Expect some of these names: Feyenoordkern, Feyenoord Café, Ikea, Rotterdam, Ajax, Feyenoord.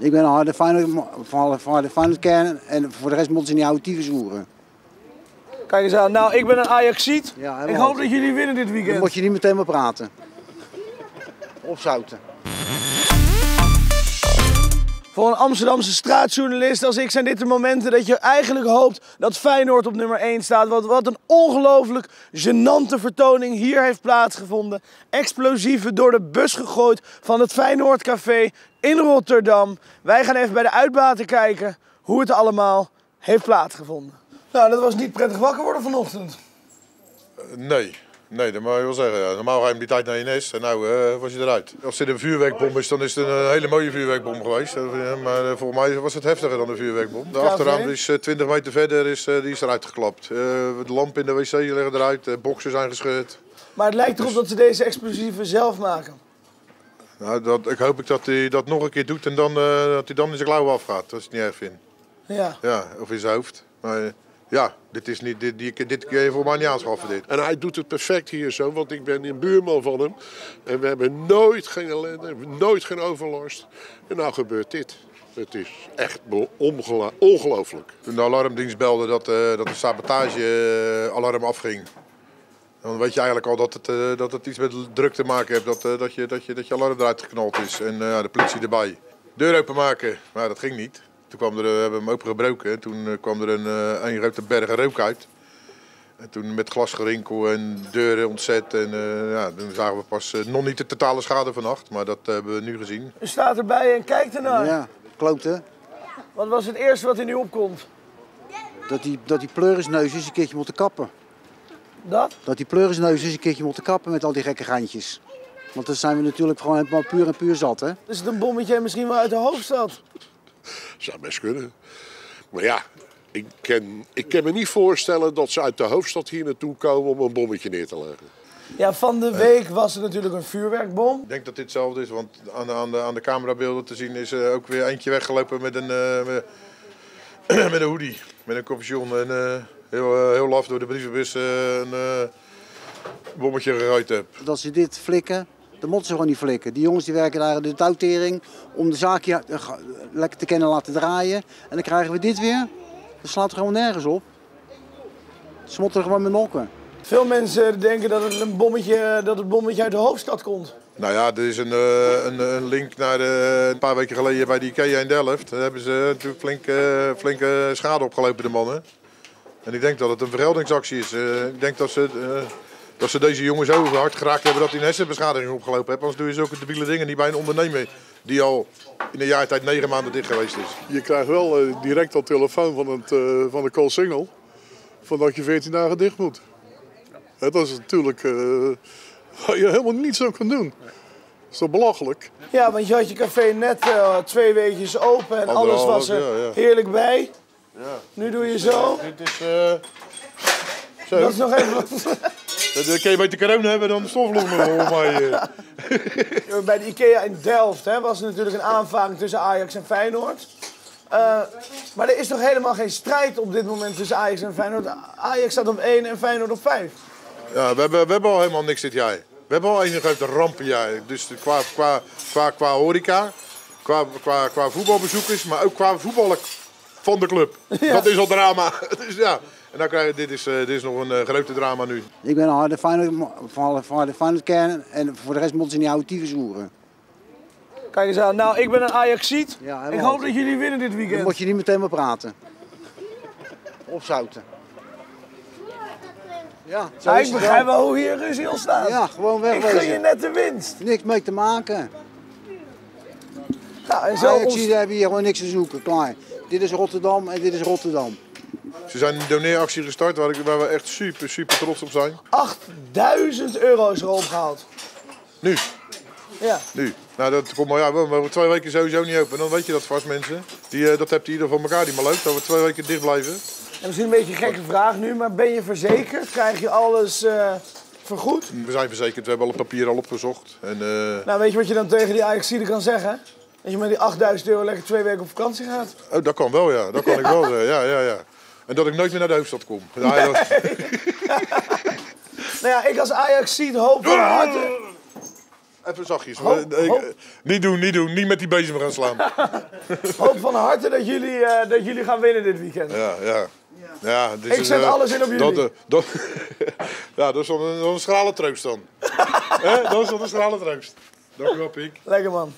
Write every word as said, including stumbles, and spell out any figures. Ik ben een harde Feyenoordkern en voor de rest moeten ze niet oude tyfus roeren. Kijk eens aan, nou ik ben een Ajaxiet. Ja, ik hoop dat jullie winnen dit weekend. Dan moet je niet meteen maar praten. Opzouten. Voor een Amsterdamse straatjournalist als ik zijn dit de momenten dat je eigenlijk hoopt dat Feyenoord op nummer één staat. Want wat een ongelooflijk gênante vertoning hier heeft plaatsgevonden. Explosieven door de bus gegooid van het Feyenoord Café in Rotterdam. Wij gaan even bij de uitbaten kijken hoe het allemaal heeft plaatsgevonden. Nou, dat was niet prettig wakker worden vanochtend. Uh, nee. Nee, dat moet je wel zeggen. Ja. Normaal ga je om die tijd naar je nest en nu uh, was je eruit. Als dit een vuurwerkbom is, dan is het een hele mooie vuurwerkbom geweest. Maar uh, volgens mij was het heftiger dan de vuurwerkbom. De achterraam is uh, twintig meter verder, is, uh, die is eruit geklapt. Uh, de lamp in de wc liggen eruit, de boksen zijn gescheurd. Maar het lijkt erop dat ze deze explosieven zelf maken. Nou, dat, ik hoop dat hij dat nog een keer doet en dan, uh, dat hij dan in zijn klauwen afgaat. Dat is niet erg vind. Ja. Ja, of in zijn hoofd. Maar, uh, Ja, dit, is niet, dit, dit, dit kun je voor mij niet aanschaffen. Dit. En hij doet het perfect hier zo, want ik ben een buurman van hem. En we hebben nooit geen ellende, nooit geen overlast. En nou gebeurt dit. Het is echt ongelooflijk. Toen de alarmdienst belde dat, uh, dat de sabotagealarm uh, afging. Dan weet je eigenlijk al dat het, uh, dat het iets met druk te maken heeft. Dat, uh, dat, je, dat, je, dat je alarm eruit geknald is en uh, de politie erbij. Deur openmaken, maar dat ging niet. Toen kwam er, we hebben hem opengebroken, toen kwam er een, een grote berg rook uit. En toen met glasgerinkel en deuren ontzet en uh, ja, toen zagen we pas uh, nog niet de totale schade vannacht, maar dat hebben we nu gezien. U staat erbij en kijkt ernaar. Ja, klopt hè. Wat was het eerste wat in nu opkomt? Dat die, dat die pleurisneus eens een keertje moeten kappen. Dat? Dat die pleurisneus eens een keertje moeten kappen met al die gekke geintjes. Want dan zijn we natuurlijk gewoon helemaal puur en puur zat hè. Is het een bommetje misschien wel uit de hoofdstad? Zou best kunnen. Maar ja, ik kan, ik kan me niet voorstellen dat ze uit de hoofdstad hier naartoe komen om een bommetje neer te leggen. Ja, van de week was er natuurlijk een vuurwerkbom. Ik denk dat dit hetzelfde is, want aan de, aan de, aan de camerabeelden te zien is er ook weer eentje weggelopen met een, uh, met, met een hoodie, met een capuchon. En uh, heel, uh, heel laf door de brievenbus uh, een uh, bommetje gegooid heb. Dat ze dit flikken. Dan moeten ze gewoon niet flikken. Die jongens die werken daar de touwtering om de zaakje lekker te kennen laten draaien. En dan krijgen we dit weer. Dat slaat er gewoon nergens op. Ze moeten er gewoon mee nokken. Veel mensen denken dat het, een bommetje, dat het bommetje uit de hoofdstad komt. Nou ja, er is een, uh, een, een link naar de, een paar weken geleden bij de Ikea in Delft. Daar hebben ze natuurlijk flinke, flinke schade opgelopen, de mannen. En ik denk dat het een vergeldingsactie is. Uh, ik denk dat ze... Uh, Dat ze deze jongens zo hard geraakt hebben dat hij een hersenbeschadiging opgelopen heeft. Anders doe je zulke debiele dingen niet bij een ondernemer die al in een jaar tijd negen maanden dicht geweest is. Je krijgt wel uh, direct al telefoon van, het, uh, van de call single van dat je veertien dagen dicht moet. Ja. Dat is natuurlijk uh, waar je helemaal niets aan kan doen. Dat is toch belachelijk? Ja, want je had je café net uh, twee weekjes open en Anderhalf, alles was er ja, ja. heerlijk bij. Ja. Nu doe je zo. Ja, dit is, uh, zo. Dat is nog even wat... Dat kun je beter corona hebben dan de stoflong maar. Bij de Ikea in Delft hè, was er natuurlijk een aanvaring tussen Ajax en Feyenoord. Uh, maar er is toch helemaal geen strijd op dit moment tussen Ajax en Feyenoord? Ajax staat op één en Feyenoord op vijf. Ja, we hebben, we hebben al helemaal niks dit jaar. We hebben al een grote rampenjaar. Dus qua, qua, qua, qua horeca, qua, qua, qua voetbalbezoekers, maar ook qua voetballer van de club. Ja. Dat is al drama. Dus ja. En dan krijg je, dit, is, uh, dit is nog een uh, grote drama nu. Ik ben een harde Feyenoordkern en voor de rest moeten ze niet oude tyfus roeren. Kijk eens aan, nou ik ben een Ajaxiet. Ja, ik hoop dat jullie winnen dit weekend. Dan moet je niet meteen maar praten. Opzouten. Ja, zo ja, ik begrijp wel hoe hier ruzie ontstaat. Ja, gewoon wegwezen. Ik gun je net de winst. Niks mee te maken. Nou, Ajaxieten ons... hebben hier gewoon niks te zoeken, klaar. Dit is Rotterdam en dit is Rotterdam. Ze zijn een doneeractie gestart waar, ik, waar we echt super, super trots op zijn. achtduizend euro is erop gehaald. Nu? Ja. Nu. Nou, dat komt maar ja, we hebben twee weken sowieso niet open. Dan weet je dat vast, mensen. Die, uh, dat hebt ieder van elkaar die maar leuk, dat we twee weken dicht blijven. En misschien een beetje een gekke vraag nu, maar ben je verzekerd? Krijg je alles uh, vergoed? We zijn verzekerd, we hebben alle papieren al opgezocht. En, uh... Nou, weet je wat je dan tegen die Ajaxieden kan zeggen? Dat je met die achtduizend euro lekker twee weken op vakantie gaat? Oh, dat kan wel, ja. Dat kan ja. ik wel, ja, ja, ja. En dat ik nooit meer naar de hoofdstad kom. Nee. Nou ja, ik als Ajaxiet hoop van harte... even zachtjes. Hoop, uh, hoop. Niet doen, niet doen. Niet met die bezem gaan slaan. Hoop van harte dat jullie, uh, dat jullie gaan winnen dit weekend. Ja, ja. Ja, dit ik is, zet uh, alles in op jullie. Dat, dat, ja, dat is een, een schrale troost dan. He? Dat is een schrale troost. Dank u wel, Piek. Lekker man.